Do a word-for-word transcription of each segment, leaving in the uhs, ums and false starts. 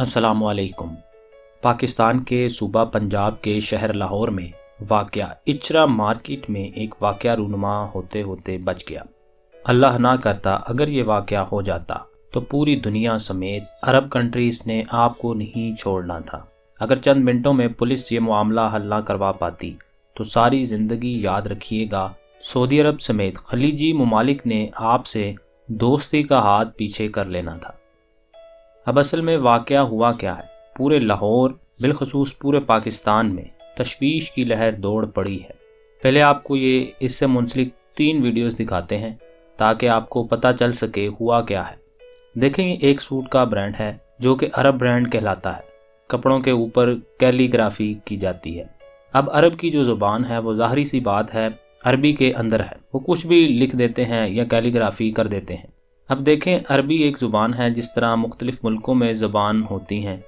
अस्सलामुअलैकुम। पाकिस्तान के सूबा पंजाब के शहर लाहौर में वाक़या इचरा मार्केट में एक वाक़या रूनुमा होते होते बच गया। अल्लाह ना करता अगर ये वाक़या हो जाता तो पूरी दुनिया समेत अरब कंट्रीज़ ने आपको नहीं छोड़ना था। अगर चंद मिनटों में पुलिस ये मामला हल ना करवा पाती तो सारी ज़िंदगी याद रखिएगा सऊदी अरब समेत खलीजी ममालिक ने आपसे दोस्ती का हाथ पीछे कर लेना था। अब असल में वाक़या हुआ क्या है? पूरे लाहौर बिलखसूस पूरे पाकिस्तान में तशवीश की लहर दौड़ पड़ी है। पहले आपको ये इससे मुंसलिक तीन वीडियोस दिखाते हैं ताकि आपको पता चल सके हुआ क्या है। देखेंगे एक सूट का ब्रांड है जो कि अरब ब्रांड कहलाता है। कपड़ों के ऊपर कैलीग्राफी की जाती है। अब अरब की जो ज़ुबान है वो ज़ाहरी सी बात है अरबी के अंदर है, वो कुछ भी लिख देते हैं या कैलीग्राफी कर देते हैं। अब देखें, अरबी एक ज़ुबान है, जिस तरह मुख्तलिफ़ मुल्कों में ज़बान होती हैं।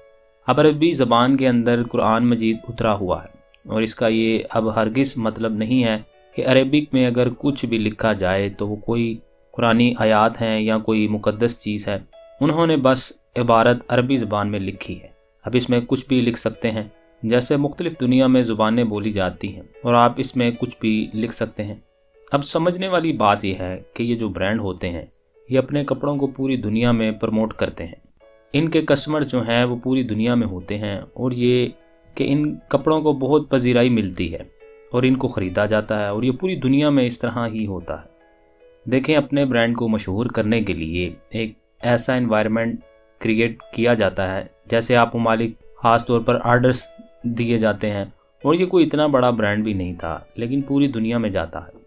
अब अरबी ज़बान के अंदर कुरान मजीद उतरा हुआ है और इसका ये अब हरगिज़ मतलब नहीं है कि अरबिक में अगर कुछ भी लिखा जाए तो वो कोई कुरानी आयात हैं या कोई मुकद्दस चीज़ है। उन्होंने बस इबारत अरबी ज़बान में लिखी है। अब इसमें कुछ भी लिख सकते हैं, जैसे मुख्तलिफ़ दुनिया में ज़ुबानें बोली जाती हैं और आप इसमें कुछ भी लिख सकते हैं। अब समझने वाली बात यह है कि ये जो ब्रांड होते हैं ये अपने कपड़ों को पूरी दुनिया में प्रमोट करते हैं। इनके कस्टमर जो हैं वो पूरी दुनिया में होते हैं और ये कि इन कपड़ों को बहुत पजीराई मिलती है और इनको ख़रीदा जाता है और ये पूरी दुनिया में इस तरह ही होता है। देखें, अपने ब्रांड को मशहूर करने के लिए एक ऐसा एनवायरनमेंट क्रिएट किया जाता है, जैसे आप ममालिक ख़ास तौर पर आर्डर्स दिए जाते हैं और ये कोई इतना बड़ा ब्रांड भी नहीं था लेकिन पूरी दुनिया में जाता है।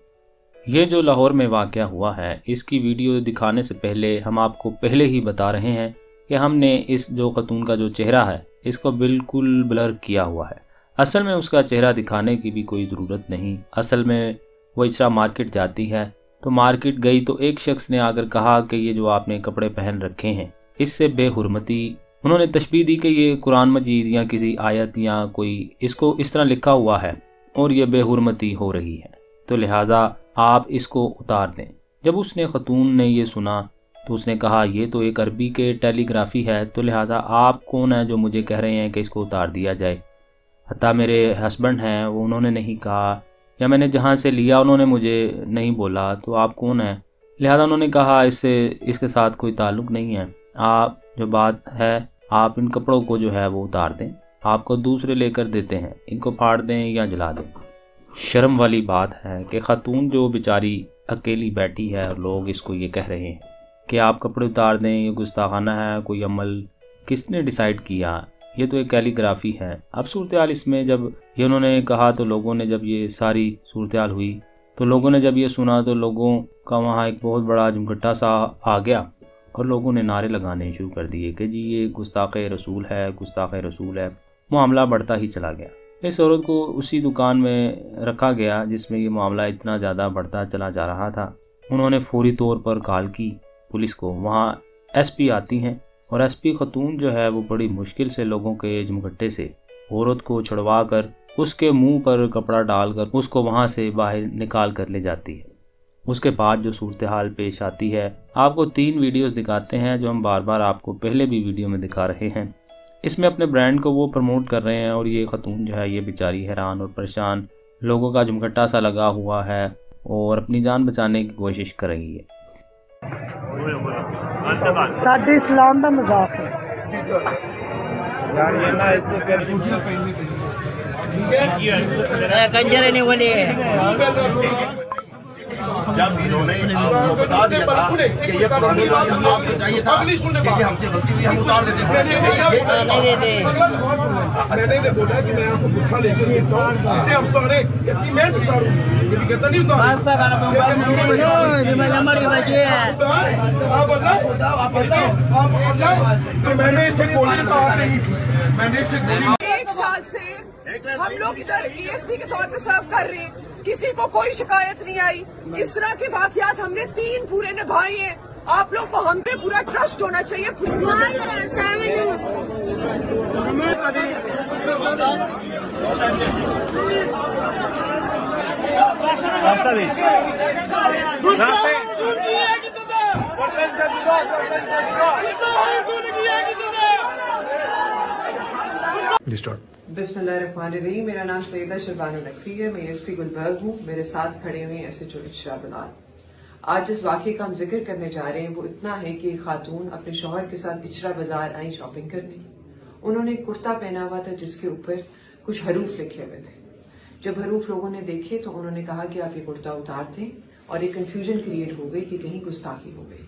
ये जो लाहौर में वाक़या हुआ है इसकी वीडियो दिखाने से पहले हम आपको पहले ही बता रहे हैं कि हमने इस जो खतून का जो चेहरा है इसको बिल्कुल ब्लर किया हुआ है। असल में उसका चेहरा दिखाने की भी कोई ज़रूरत नहीं। असल में वो इचरा मार्केट जाती है तो मार्केट गई तो एक शख्स ने आकर कहा कि ये जो आपने कपड़े पहन रखे हैं इससे बेहुरमती, उन्होंने तशबीह दी कि ये कुरान मजीद या किसी आयत या कोई इसको इस तरह लिखा हुआ है और ये बेहुरमती हो रही है तो लिहाजा आप इसको उतार दें। जब उसने खतून ने ये सुना तो उसने कहा ये तो एक अरबी के टेलीग्राफी है तो लिहाजा आप कौन है जो मुझे कह रहे हैं कि इसको उतार दिया जाए। हत्ता मेरे हस्बैंड हैं वो उन्होंने नहीं कहा, या मैंने जहाँ से लिया उन्होंने मुझे नहीं बोला, तो आप कौन हैं? लिहाजा उन्होंने कहा इससे इसके साथ कोई ताल्लुक़ नहीं है, आप जो बात है आप इन कपड़ों को जो है वो उतार दें, आपको दूसरे लेकर देते हैं, इनको फाड़ दें या जला दें। शर्म वाली बात है कि खातून जो बेचारी अकेली बैठी है और लोग इसको ये कह रहे हैं कि आप कपड़े उतार दें, ये गुस्ताखाना है, कोई अमल किसने डिसाइड किया? ये तो एक कैलीग्राफी है। अब सूरत हाल इसमें जब ये उन्होंने कहा तो लोगों ने, जब ये सारी सूरत हाल हुई तो लोगों ने जब ये सुना तो लोगों का वहाँ एक बहुत बड़ा जमघटा सा आ गया और लोगों ने नारे लगाने शुरू कर दिए कि जी ये गुस्ताखे रसूल है, गुस्ताखे रसूल है। मामला बढ़ता ही चला गया। इस औरत को उसी दुकान में रखा गया जिसमें ये मामला इतना ज़्यादा बढ़ता चला जा रहा था। उन्होंने फौरी तौर पर कॉल की पुलिस को। वहाँ एस पी आती हैं और एस पी खतून जो है वो बड़ी मुश्किल से लोगों के जमघट्टे से औरत को छुड़वा कर उसके मुँह पर कपड़ा डालकर उसको वहाँ से बाहर निकाल कर ले जाती है। उसके बाद जो सूरत हाल पेश आती है आपको तीन वीडियोस दिखाते हैं जो हम बार बार आपको पहले भी वीडियो में दिखा रहे हैं। इसमें अपने ब्रांड को वो प्रमोट कर रहे हैं और ये खतून जो है ये बेचारी हैरान और परेशान, लोगों का जमघट्टा सा लगा हुआ है और अपनी जान बचाने की कोशिश कर रही है। साढ़े इस्लाम का मजाक है। जब इन्होंने आपको बता दिया था कि ये पुरानी बात आपको चाहिए था कि हमसे गलती हुई हम उतार देते हैं, मैंने बोला कि मैं आपको गुस्सा लेकर इसे हम उतारे मैं उतारूँ, लेकिन कहता नहीं उतार। मैंने इसे गोली मार रही थी, मैंने इसे गोली हम लोग इधर ए एस पी के तौर पे सर्व कर रहे हैं, किसी को कोई शिकायत नहीं आई। इस तरह के वाकयात हमने तीन पूरे निभाए हैं। आप लोग को हम पे पूरा ट्रस्ट होना चाहिए। पूरा जी स्टार्ट। बिस्मिल्लाहिर्रहमानिर्रहीम। मेरा नाम सईदा शहरबानो नकवी है, मैं एएसपी गुलबर्ग हूँ। मेरे साथ खड़े हुए एसएचओ इच्छरा बनाल। आज जिस वाकये का हम जिक्र करने जा रहे हैं वो इतना है कि एक खातून अपने शोहर के साथ इचरा बाजार आई शॉपिंग करने। उन्होंने कुर्ता पहना हुआ था जिसके ऊपर कुछ हरूफ लिखे हुए थे। जब हरूफ लोगों ने देखे तो उन्होंने कहा कि आप ये कुर्ता उतार दें, और एक कंफ्यूजन क्रिएट हो गई कि कहीं गुस्ताखी हो गई।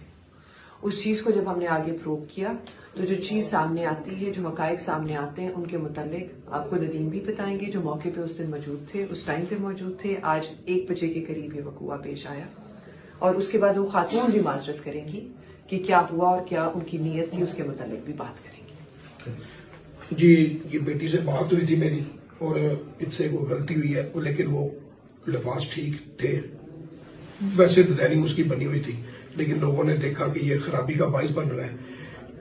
उस चीज को जब हमने आगे प्रूव किया तो जो चीज सामने आती है, जो हकायक सामने आते हैं, उनके मुतालिक आपको नदीम भी बताएंगे जो मौके पे उस दिन मौजूद थे, उस टाइम पे मौजूद थे। आज एक बजे के करीब ये वकूआ पेश आया और उसके बाद वो खातून भी माजरत करेंगी कि क्या हुआ और क्या उनकी नीयत थी, उसके मुतालिक भी बात करेंगी। जी, ये बेटी से बात हुई थी मेरी और इससे वो गलती हुई है, लेकिन वो लिफाज ठीक थे, वैसे डिजाइनिंग उसकी बनी हुई थी, लेकिन लोगों ने देखा कि ये खराबी का बाइस बन रहा है।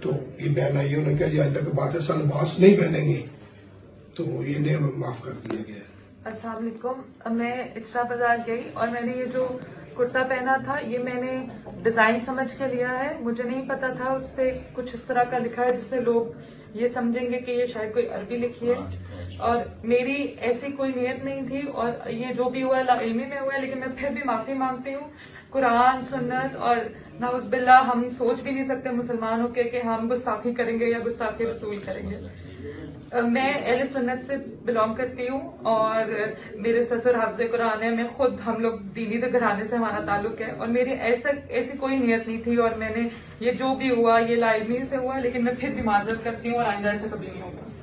तो ये बहन आई, उन्होंने कहा आज तक बात है सलवास नहीं पहनेंगे, तो ये ने माफ कर दिया गया। अस्सलाम वालेकुम। मैं इचरा बाजार गई और मैंने ये जो कुर्ता पहना था ये मैंने डिजाइन समझ के लिया है, मुझे नहीं पता था उस पे कुछ इस तरह का लिखा है जिससे लोग ये समझेंगे कि ये शायद कोई अरबी लिखी है, और मेरी ऐसी कोई नियत नहीं थी। और ये जो भी हुआ ला इल्मी में हुआ है, लेकिन मैं फिर भी माफी मांगती हूँ। कुरान सुन्नत और नाउज़ बिल्ला हम सोच भी नहीं सकते मुसलमान होके कि हम गुस्ताखी करेंगे या गुस्ताखी रसूल करेंगे। मैं अहले सुन्नत से बिलोंग करती हूँ और मेरे ससुर हाफ़िज़े कुरान है। मैं खुद हम लोग दीनी के घराने से हमारा ताल्लुक है, और मेरी ऐसा ऐसी कोई नीयत नहीं थी। और मैंने ये जो भी हुआ ये लाइब्रेरी से हुआ, लेकिन मैं फिर भी माजरत करती हूँ और आइंदा ऐसा कभी नहीं होगा।